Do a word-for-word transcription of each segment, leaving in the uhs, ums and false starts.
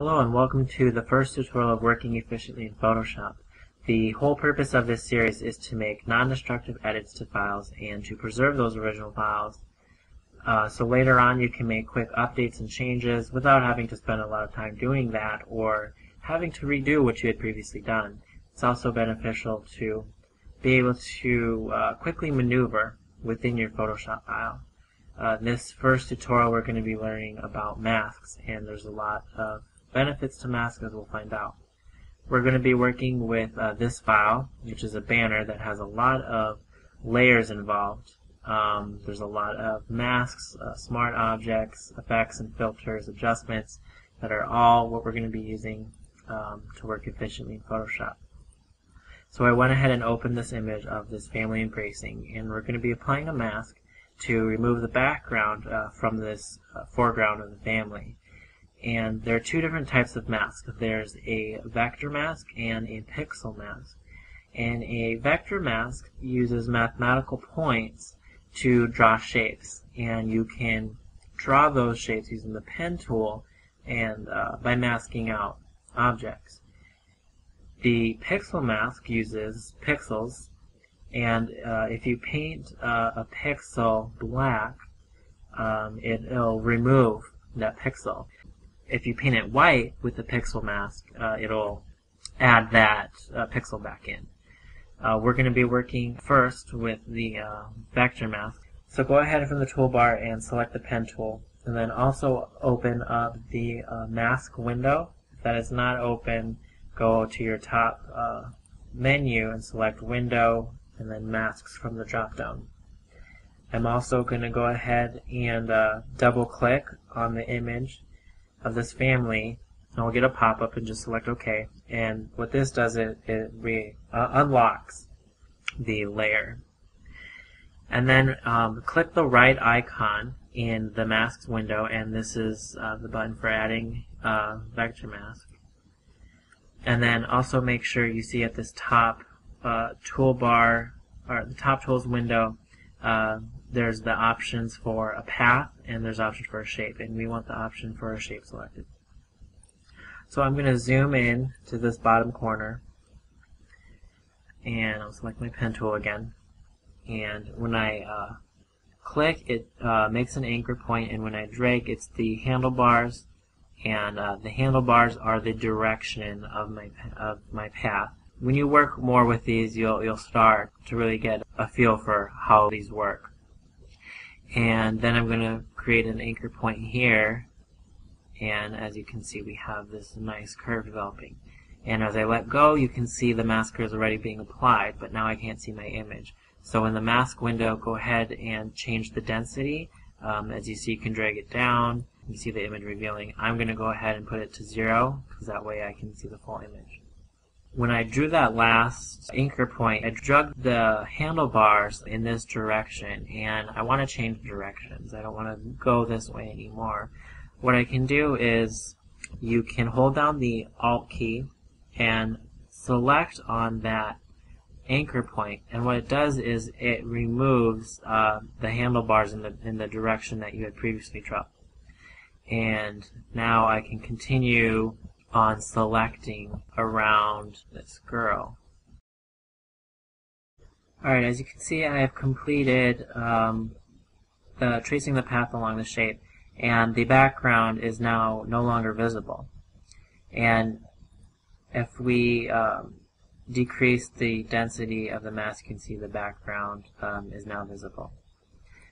Hello and welcome to the first tutorial of working efficiently in Photoshop. The whole purpose of this series is to make non-destructive edits to files and to preserve those original files uh, so later on you can make quick updates and changes without having to spend a lot of time doing that or having to redo what you had previously done. It's also beneficial to be able to uh, quickly maneuver within your Photoshop file. Uh, in this first tutorial we're going to be learning about masks, and there's a lot of benefits to masks, as we'll find out. We're going to be working with uh, this file, which is a banner that has a lot of layers involved. Um, there's a lot of masks, uh, smart objects, effects and filters, adjustments that are all what we're going to be using um, to work efficiently in Photoshop. So I went ahead and opened this image of this family embracing, and we're going to be applying a mask to remove the background uh, from this uh, foreground of the family. And there are two different types of masks. There's a vector mask and a pixel mask. And a vector mask uses mathematical points to draw shapes. And you can draw those shapes using the pen tool and uh, by masking out objects. The pixel mask uses pixels. And uh, if you paint uh, a pixel black, um, it, it'll remove that pixel. If you paint it white with the pixel mask, uh, it'll add that uh, pixel back in. Uh, we're going to be working first with the uh, vector mask. So go ahead from the toolbar and select the pen tool, and then also open up the uh, mask window. If that is not open, go to your top uh, menu and select window and then masks from the drop down. I'm also going to go ahead and uh, double click on the image of this family, and we'll get a pop-up and just select OK. And what this does is it re uh, unlocks the layer. And then um, click the right icon in the masks window, and this is uh, the button for adding uh, vector mask. And then also make sure you see at this top uh, toolbar or the top tools window, uh, there's the options for a path and there's options for a shape, and we want the option for a shape selected. So I'm going to zoom in to this bottom corner, and I'll select my pen tool again, and when I uh, click it uh, makes an anchor point, and when I drag it's the handlebars, and uh, the handlebars are the direction of my, of my path. When you work more with these you'll, you'll start to really get a feel for how these work. And then I'm going to create an anchor point here, and as you can see we have this nice curve developing. And as I let go you can see the mask is already being applied, but now I can't see my image. So in the mask window go ahead and change the density. Um, as you see you can drag it down, you see the image revealing. I'm going to go ahead and put it to zero because that way I can see the full image. When I drew that last anchor point, I dragged the handlebars in this direction, and I want to change directions. I don't want to go this way anymore. What I can do is you can hold down the Alt key and select on that anchor point, and what it does is it removes uh, the handlebars in the, in the direction that you had previously drawn. And now I can continue on selecting around this girl. Alright, as you can see I have completed um, the, tracing the path along the shape, and the background is now no longer visible. And if we um, decrease the density of the mask, you can see the background um, is now visible.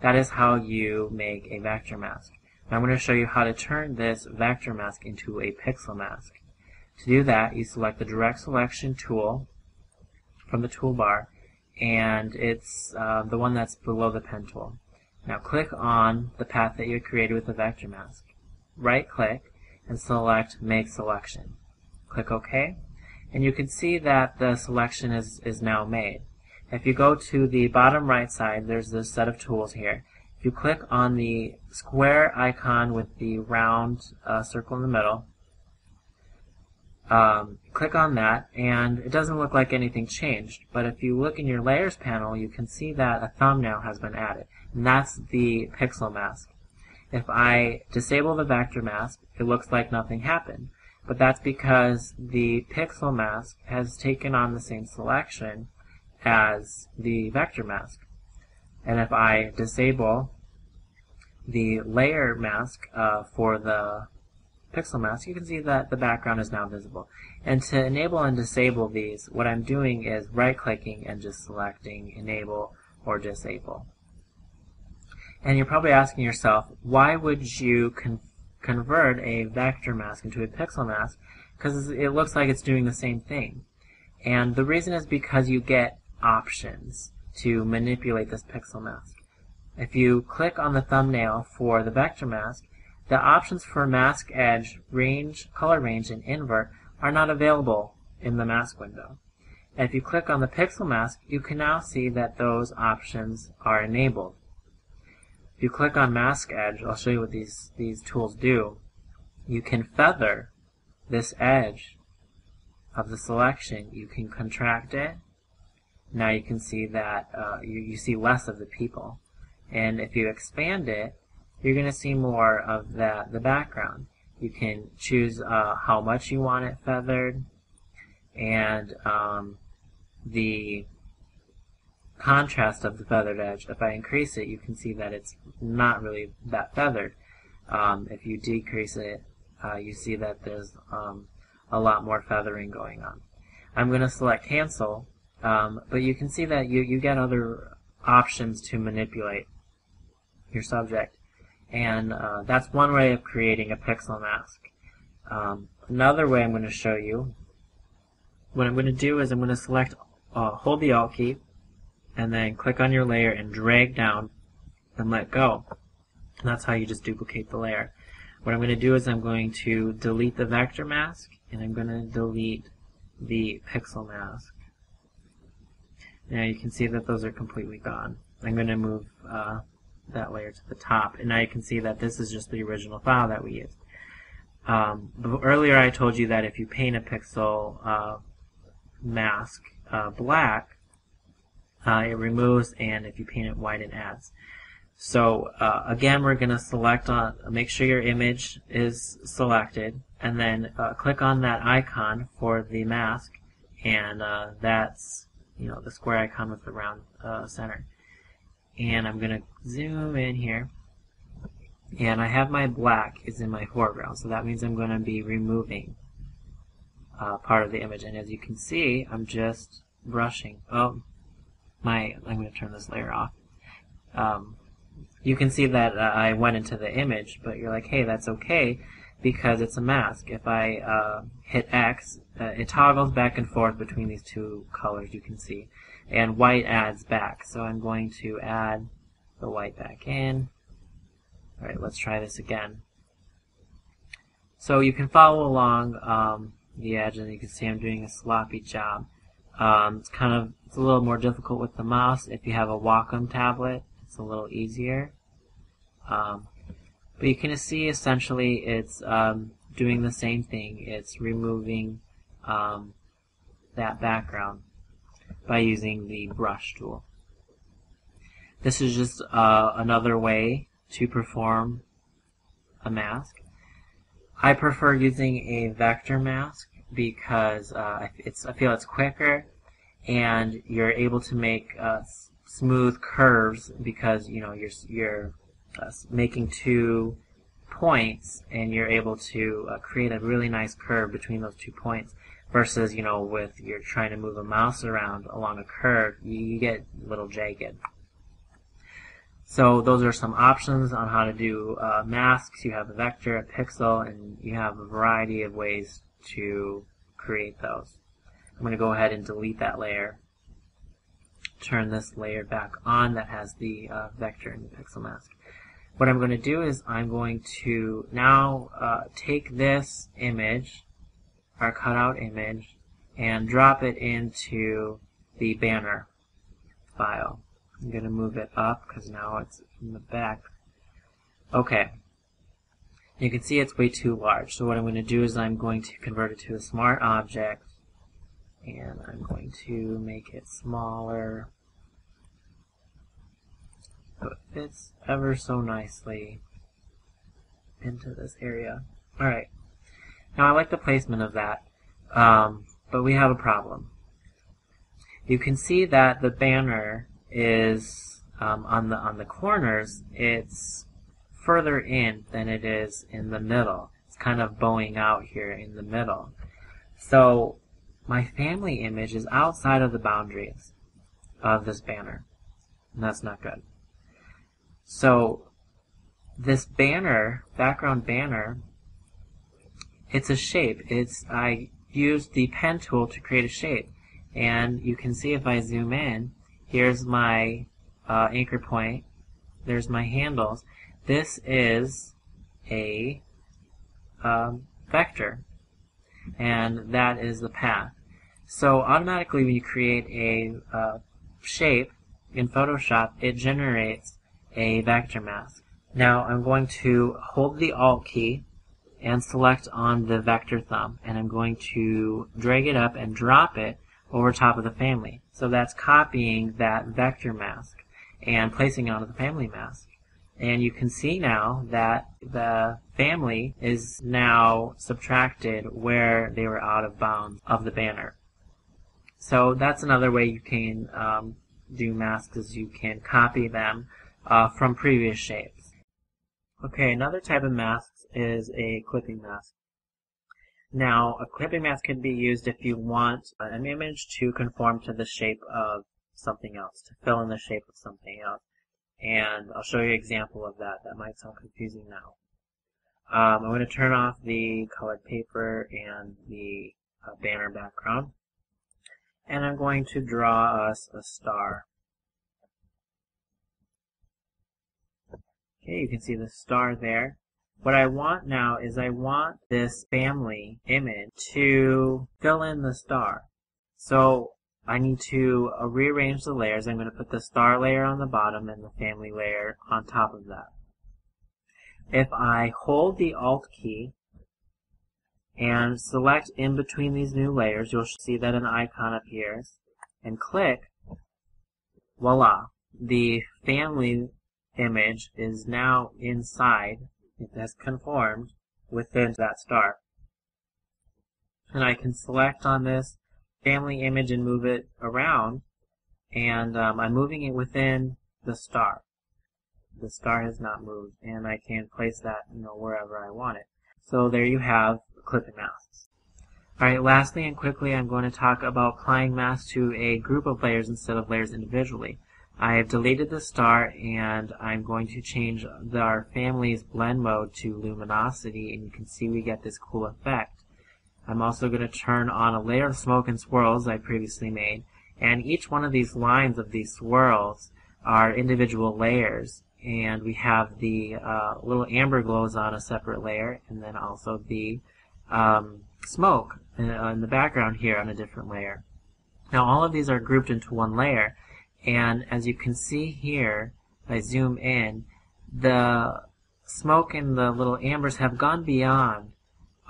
That is how you make a vector mask. I'm going to show you how to turn this vector mask into a pixel mask. To do that, you select the direct selection tool from the toolbar, and it's uh, the one that's below the pen tool. Now click on the path that you created with the vector mask. Right click and select Make Selection. Click OK, and you can see that the selection is, is now made. If you go to the bottom right side, there's this set of tools here. If you click on the square icon with the round uh, circle in the middle, um, click on that, and it doesn't look like anything changed, but if you look in your layers panel you can see that a thumbnail has been added, and that's the pixel mask. If I disable the vector mask, it looks like nothing happened. but that's because the pixel mask has taken on the same selection as the vector mask. And if I disable the layer mask uh, for the pixel mask, you can see that the background is now visible. And to enable and disable these, what I'm doing is right-clicking and just selecting enable or disable. And you're probably asking yourself, why would you con convert a vector mask into a pixel mask? Because it looks like it's doing the same thing. And the reason is because you get options to manipulate this pixel mask. If you click on the thumbnail for the vector mask, the options for mask edge, range, color range, and invert are not available in the mask window. And if you click on the pixel mask, you can now see that those options are enabled. If you click on mask edge, I'll show you what these, these tools do. You can feather this edge of the selection. You can contract it. Now you can see that uh, you, you see less of the people. And if you expand it, you're going to see more of the, the background. You can choose uh, how much you want it feathered, and um, the contrast of the feathered edge. If I increase it, you can see that it's not really that feathered. Um, if you decrease it, uh, you see that there's um, a lot more feathering going on. I'm going to select cancel, um, but you can see that you, you get other options to manipulate your subject. And uh, that's one way of creating a pixel mask. Um, another way I'm going to show you, what I'm going to do is I'm going to select, uh, hold the Alt key, and then click on your layer and drag down and let go. And that's how you just duplicate the layer. What I'm going to do is I'm going to delete the vector mask, and I'm going to delete the pixel mask. Now you can see that those are completely gone. I'm going to move uh, that layer to the top, and now you can see that this is just the original file that we used. Um, earlier I told you that if you paint a pixel uh, mask uh, black, uh, it removes, and if you paint it white, it adds. So uh, again, we're going to select on, make sure your image is selected, and then uh, click on that icon for the mask, and uh, that's, you know, the square icon with the round uh, center. And I'm going to zoom in here, and I have my black is in my foreground, so that means I'm going to be removing uh, part of the image. And as you can see, I'm just brushing. Oh, my! I'm going to turn this layer off. Um, you can see that uh, I went into the image, but you're like, hey, that's okay because it's a mask. If I uh, hit X, uh, it toggles back and forth between these two colors. You can see. And white adds back, so I'm going to add the white back in. Alright, let's try this again. So you can follow along um, the edge, and you can see I'm doing a sloppy job. Um, it's kind of it's a little more difficult with the mouse. If you have a Wacom tablet, it's a little easier. Um, but you can see essentially it's um, doing the same thing. It's removing um, that background by using the brush tool. This is just uh, another way to perform a mask. I prefer using a vector mask because uh, it's, I feel it's quicker, and you're able to make uh, smooth curves because you know you're you're uh, making two points, and you're able to uh, create a really nice curve between those two points. Versus, you know, with you're trying to move a mouse around along a curve, you, you get a little jagged. So those are some options on how to do uh, masks. You have a vector, a pixel, and you have a variety of ways to create those. I'm going to go ahead and delete that layer. Turn this layer back on that has the uh, vector and the pixel mask. What I'm going to do is I'm going to now uh, take this image, our cutout image, and drop it into the banner file. I'm going to move it up because now it's in the back. Okay. You can see it's way too large. So what I'm going to do is I'm going to convert it to a smart object, and I'm going to make it smaller. So it fits ever so nicely into this area. Alright. Now I like the placement of that, um, but we have a problem. You can see that the banner is um, on the on the corners. It's further in than it is in the middle. It's kind of bowing out here in the middle. So my family image is outside of the boundaries of this banner, and that's not good. So this banner, background banner, it's a shape. It's I used the pen tool to create a shape, and you can see if I zoom in, here's my uh, anchor point, there's my handles. This is a um, vector, and that is the path. So automatically when you create a uh, shape in Photoshop, it generates a vector mask. Now I'm going to hold the Alt key and select on the vector thumb, and I'm going to drag it up and drop it over top of the family. So that's copying that vector mask and placing it onto the family mask. And you can see now that the family is now subtracted where they were out of bounds of the banner. So that's another way you can um, do masks, is you can copy them uh, from previous shapes. Okay, another type of masks is a clipping mask. Now, a clipping mask can be used if you want an image to conform to the shape of something else, to fill in the shape of something else. And I'll show you an example of that. That might sound confusing now. Um, I'm going to turn off the colored paper and the uh, banner background. And I'm going to draw us a star. Okay, you can see the star there. What I want now is I want this family image to fill in the star. So I need to uh, rearrange the layers. I'm going to put the star layer on the bottom and the family layer on top of that. If I hold the Alt key and select in between these new layers, you'll see that an icon appears, and click, voila, the family image is now inside. It has conformed within that star. And I can select on this family image and move it around, and um, I'm moving it within the star. The star has not moved, and I can place that, you know, wherever I want it. So there you have clipping masks. Alright, lastly and quickly, I'm going to talk about applying masks to a group of layers instead of layers individually. I have deleted the star, and I'm going to change the, our family's blend mode to luminosity, and you can see we get this cool effect. I'm also going to turn on a layer of smoke and swirls I previously made, and each one of these lines of these swirls are individual layers, and we have the uh, little amber glows on a separate layer, and then also the um, smoke in, uh, in the background here on a different layer. Now all of these are grouped into one layer, and as you can see here, if I zoom in, the smoke and the little ambers have gone beyond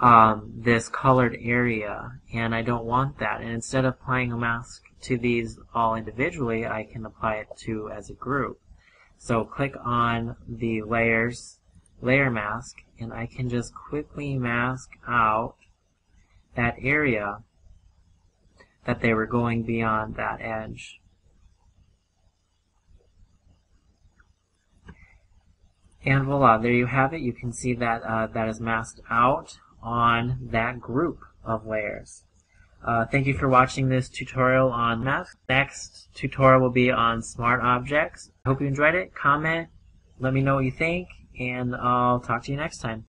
Um, this colored area, and I don't want that. And instead of applying a mask to these all individually, I can apply it to as a group. So click on the layers, layer mask, and I can just quickly mask out that area that they were going beyond that edge. And voila, there you have it. You can see that uh, that is masked out on that group of layers. Uh, thank you for watching this tutorial on masks. Next tutorial will be on smart objects. I hope you enjoyed it. Comment, let me know what you think, and I'll talk to you next time.